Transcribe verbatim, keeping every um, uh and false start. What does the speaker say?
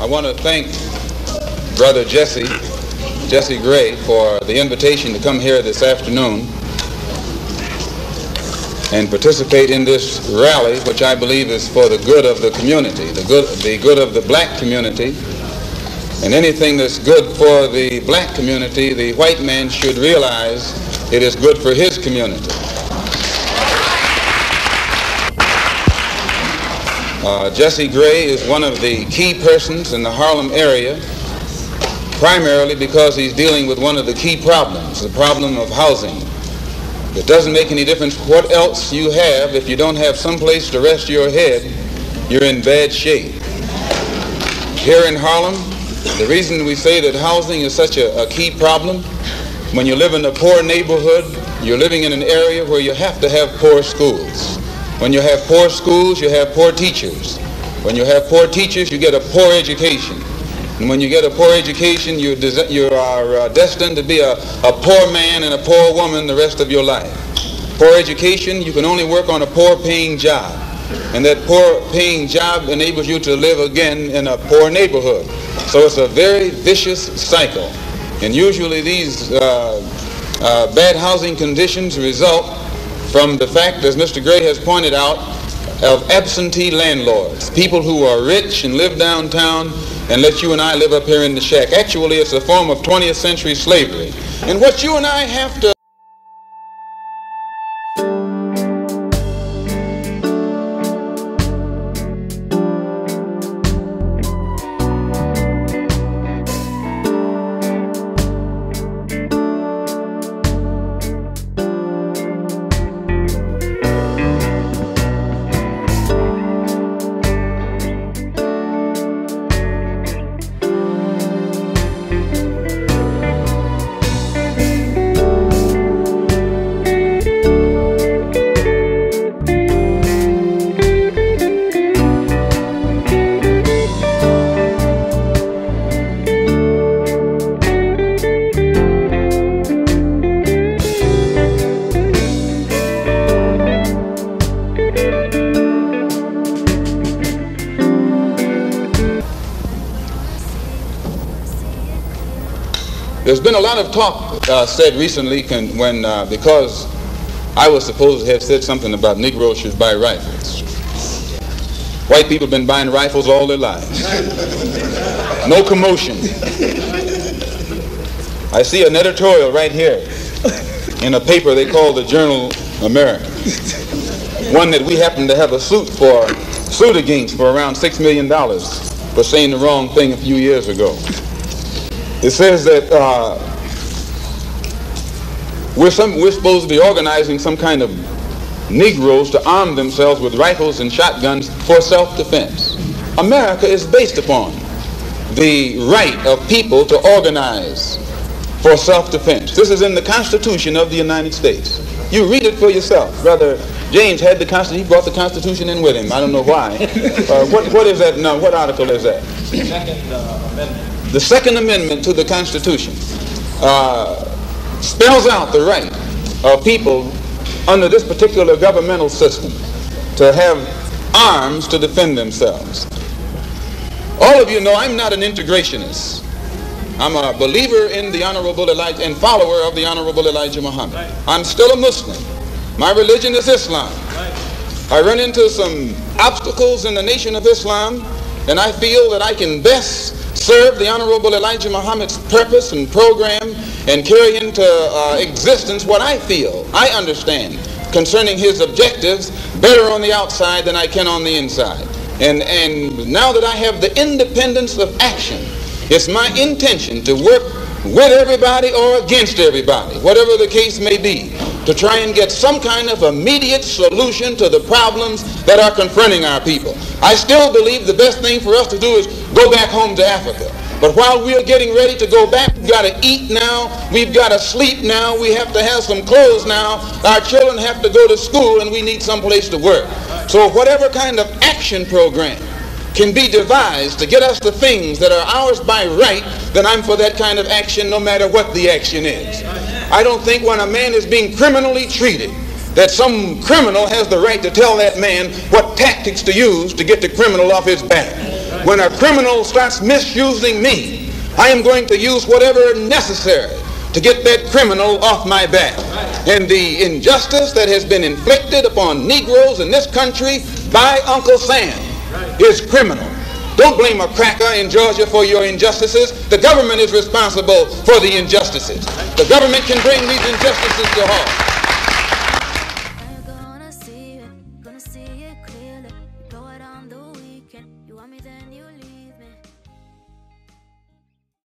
I want to thank Brother Jesse, Jesse Gray, for the invitation to come here this afternoon and participate in this rally, which I believe is for the good of the community, the good, the good of the black community. And anything that's good for the black community, the white man should realize it is good for his community. Uh, Jesse Gray is one of the key persons in the Harlem area, primarily because he's dealing with one of the key problems, the problem of housing. It doesn't make any difference what else you have. If you don't have some place to rest your head, you're in bad shape. Here in Harlem, the reason we say that housing is such a, a key problem, when you live in a poor neighborhood, you're living in an area where you have to have poor schools. When you have poor schools, you have poor teachers. When you have poor teachers, you get a poor education. And when you get a poor education, you, des- you are uh, destined to be a, a poor man and a poor woman the rest of your life. Poor education, you can only work on a poor paying job. And that poor paying job enables you to live again in a poor neighborhood. So it's a very vicious cycle. And usually these uh, uh, bad housing conditions result from the fact, as Mister Gray has pointed out, of absentee landlords, people who are rich and live downtown and let you and I live up here in the shack. Actually, it's a form of twentieth century slavery. And what you and I have to There's been a lot of talk uh, said recently can, when, uh, because I was supposed to have said something about Negroes should buy rifles. White people have been buying rifles all their lives. No commotion. I see an editorial right here in a paper they call the Journal America, one that we happen to have a suit for, suit against for around six million dollars for saying the wrong thing a few years ago. It says that uh, we're, some, we're supposed to be organizing some kind of Negroes to arm themselves with rifles and shotguns for self-defense. America is based upon the right of people to organize for self-defense. This is in the Constitution of the United States. You read it for yourself. Brother James had the Constitution. He brought the Constitution in with him. I don't know why. uh, what, what is that? No, what article is that? Second uh, Amendment. The Second Amendment to the Constitution uh, spells out the right of people under this particular governmental system to have arms to defend themselves. All of you know I'm not an integrationist. I'm a believer in the Honorable Elijah and follower of the Honorable Elijah Muhammad. Right. I'm still a Muslim. My religion is Islam. Right. I run into some obstacles in the Nation of Islam, and I feel that I can best serve the Honorable Elijah Muhammad's purpose and program and carry into uh, existence what I feel, I understand, concerning his objectives better on the outside than I can on the inside. And, and now that I have the independence of action, it's my intention to work with everybody or against everybody, whatever the case may be, to try and get some kind of immediate solution to the problems that are confronting our people. I still believe the best thing for us to do is go back home to Africa. But while we're getting ready to go back, we've got to eat now, we've got to sleep now, we have to have some clothes now, our children have to go to school, and we need some place to work. So whatever kind of action program can be devised to get us the things that are ours by right, then I'm for that kind of action no matter what the action is. I don't think when a man is being criminally treated that some criminal has the right to tell that man what tactics to use to get the criminal off his back. When a criminal starts misusing me, I am going to use whatever necessary to get that criminal off my back. And the injustice that has been inflicted upon Negroes in this country by Uncle Sam is criminal. Don't blame a cracker in Georgia for your injustices. The government is responsible for the injustices. The government can bring these injustices to heart.